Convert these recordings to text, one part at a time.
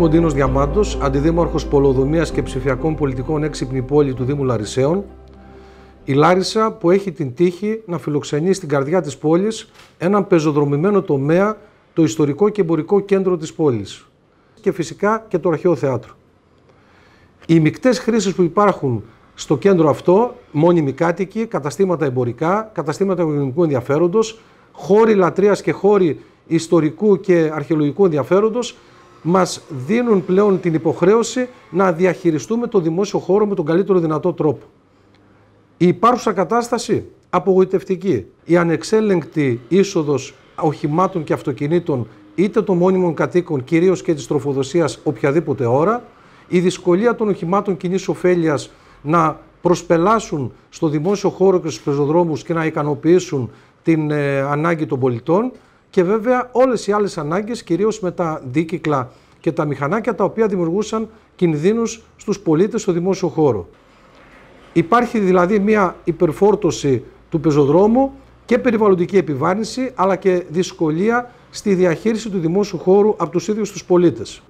Δήμο Ντίνο Διαμάντο, αντιδήμαρχος Πολεοδομίας και Ψηφιακών Πολιτικών Έξυπνη Πόλη του Δήμου Λαρισαίων, η Λάρισα που έχει την τύχη να φιλοξενεί στην καρδιά της πόλης έναν πεζοδρομημένο τομέα, το ιστορικό και εμπορικό κέντρο της πόλης και φυσικά και το αρχαίο θέατρο. Οι μικτές χρήσεις που υπάρχουν στο κέντρο αυτό, μόνιμοι κάτοικοι, καταστήματα εμπορικά, καταστήματα οικονομικού ενδιαφέροντος, χώροι λατρείας και χώροι ιστορικού και αρχαιολογικού ενδιαφέροντος, μας δίνουν πλέον την υποχρέωση να διαχειριστούμε το δημόσιο χώρο με τον καλύτερο δυνατό τρόπο. Η υπάρχουσα κατάσταση απογοητευτική. Η ανεξέλεγκτη είσοδος οχημάτων και αυτοκινήτων, είτε των μόνιμων κατοίκων, κυρίως και της τροφοδοσίας, οποιαδήποτε ώρα, η δυσκολία των οχημάτων κοινής ωφέλειας να προσπελάσουν στο δημόσιο χώρο και στους πεζοδρόμους και να ικανοποιήσουν την ανάγκη των πολιτών, και βέβαια όλες οι άλλες ανάγκες, κυρίως με τα δίκυκλα και τα μηχανάκια, τα οποία δημιουργούσαν κινδύνους στους πολίτες στο δημόσιο χώρο. Υπάρχει δηλαδή μια υπερφόρτωση του πεζοδρόμου και περιβαλλοντική επιβάρυνση, αλλά και δυσκολία στη διαχείριση του δημόσιου χώρου από τους ίδιους τους πολίτες.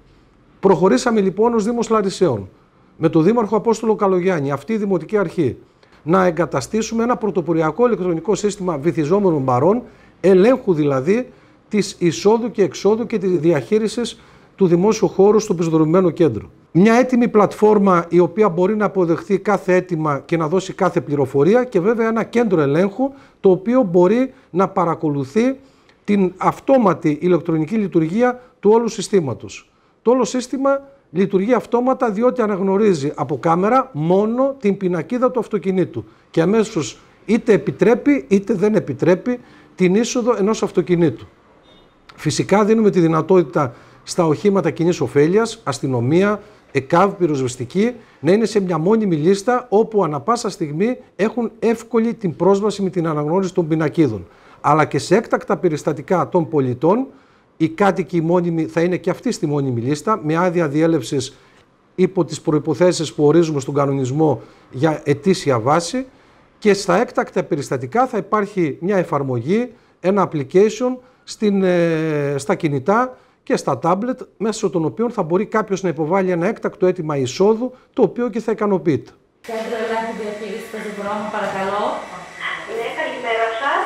Προχωρήσαμε λοιπόν ως Δήμος Λαρισαίων, με τον Δήμαρχο Απόστολο Καλογιάννη, αυτή η Δημοτική Αρχή, να εγκαταστήσουμε ένα πρωτοποριακό ηλεκτρονικό σύστημα βυθιζόμενων μπαρών, ελέγχου δηλαδή της εισόδου και εξόδου και της διαχείρισης του δημόσιου χώρου στο πεζοδρομημένο κέντρο. Μια έτοιμη πλατφόρμα η οποία μπορεί να αποδεχθεί κάθε αίτημα και να δώσει κάθε πληροφορία, και βέβαια ένα κέντρο ελέγχου το οποίο μπορεί να παρακολουθεί την αυτόματη ηλεκτρονική λειτουργία του όλου συστήματος. Το όλο σύστημα λειτουργεί αυτόματα διότι αναγνωρίζει από κάμερα μόνο την πινακίδα του αυτοκινήτου και αμέσως είτε επιτρέπει είτε δεν επιτρέπει την είσοδο ενός αυτοκινήτου. Φυσικά δίνουμε τη δυνατότητα στα οχήματα κοινής ωφέλειας, αστυνομία, ΕΚΑΒ, πυροσβεστική, να είναι σε μια μόνιμη λίστα όπου ανα πάσα στιγμή έχουν εύκολη την πρόσβαση με την αναγνώριση των πινακίδων. Αλλά και σε έκτακτα περιστατικά των πολιτών, οι κάτοικοι μόνιμοι θα είναι και αυτοί στη μόνιμη λίστα, με άδεια διέλευσης υπό τις προϋποθέσεις που ορίζουμε στον κανονισμό για ετήσια βάση, και στα έκτακτα περιστατικά θα υπάρχει μια εφαρμογή, ένα application στα κινητά και στα τάμπλετ, μέσω των οποίων θα μπορεί κάποιος να υποβάλει ένα έκτακτο αίτημα εισόδου, το οποίο και θα ικανοποιείται. Κέντρο ελάχιστη διαχείριση πεζοδρόμου, παρακαλώ. Ναι, καλημέρα σας.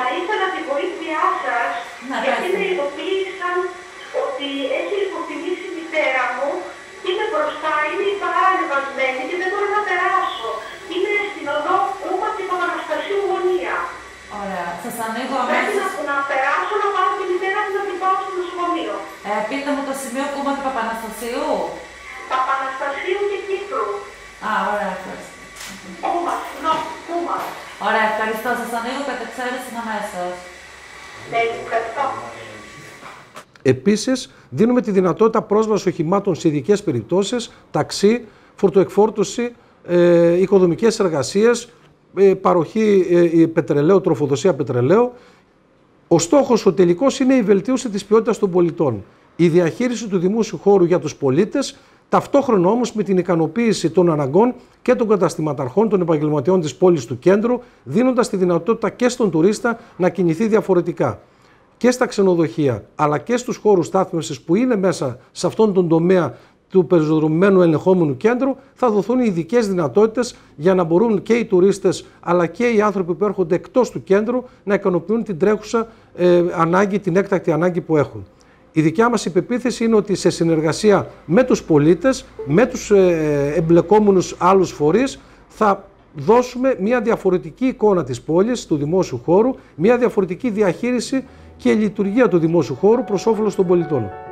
Θα ήθελα την βοήθειά σας, γιατί με ειδοποίησαν ότι έχει υποφημίσει η μητέρα μου. Είμαι μπροστά, είναι η παρανεβασμένη και δεν μπορώ να περάσω. Είμαι στην οδό Ούμα και Παπαναστασίου γωνία. Ωραία, σας ανοίγω αμέσως. Πρέπει να περάσω, να πάω τη μητέρα μου, να την πάω στο νοσοκομείο. Πείτε μου το σημείο Ούμα και Παπαναστασίου. Παπαναστασίου και Κύπρου. Α, ωραία, ευχαριστώ. Ούμα, Ούμα. Ωραία, ευχαριστώ. Σας ανοίγω κατεξαίρεση αμέσως. Ναι, ευχαριστώ. Επίσης, δίνουμε τη δυνατότητα πρόσβαση οχημάτων σε ειδικές περιπτώσεις, ταξί, φορτοεκφόρτωση, οικοδομικές εργασίες, παροχή πετρελαίου, τροφοδοσία πετρελαίου. Ο στόχος, ο τελικός, είναι η βελτίωση της ποιότητας των πολιτών. Η διαχείριση του δημόσιου χώρου για τους πολίτες, ταυτόχρονα όμως με την ικανοποίηση των αναγκών και των καταστηματαρχών, των επαγγελματιών της πόλης του κέντρου, δίνοντας τη δυνατότητα και στον τουρίστα να κινηθεί διαφορετικά. Και στα ξενοδοχεία, αλλά και στους χώρους στάθμευσης που είναι μέσα σε αυτόν τον τομέα του πεζοδρομημένου ελεγχόμενου κέντρου, θα δοθούν ειδικές δυνατότητες για να μπορούν και οι τουρίστες αλλά και οι άνθρωποι που έρχονται εκτός του κέντρου να ικανοποιούν την τρέχουσα ανάγκη, την έκτακτη ανάγκη που έχουν. Η δικιά μας υπεποίθηση είναι ότι σε συνεργασία με τους πολίτες, με τους εμπλεκόμενους άλλους φορείς, θα δώσουμε μια διαφορετική εικόνα της πόλης, του δημόσιου χώρου, μια διαφορετική διαχείριση και λειτουργία του δημόσιου χώρου προς όφελος των πολιτών.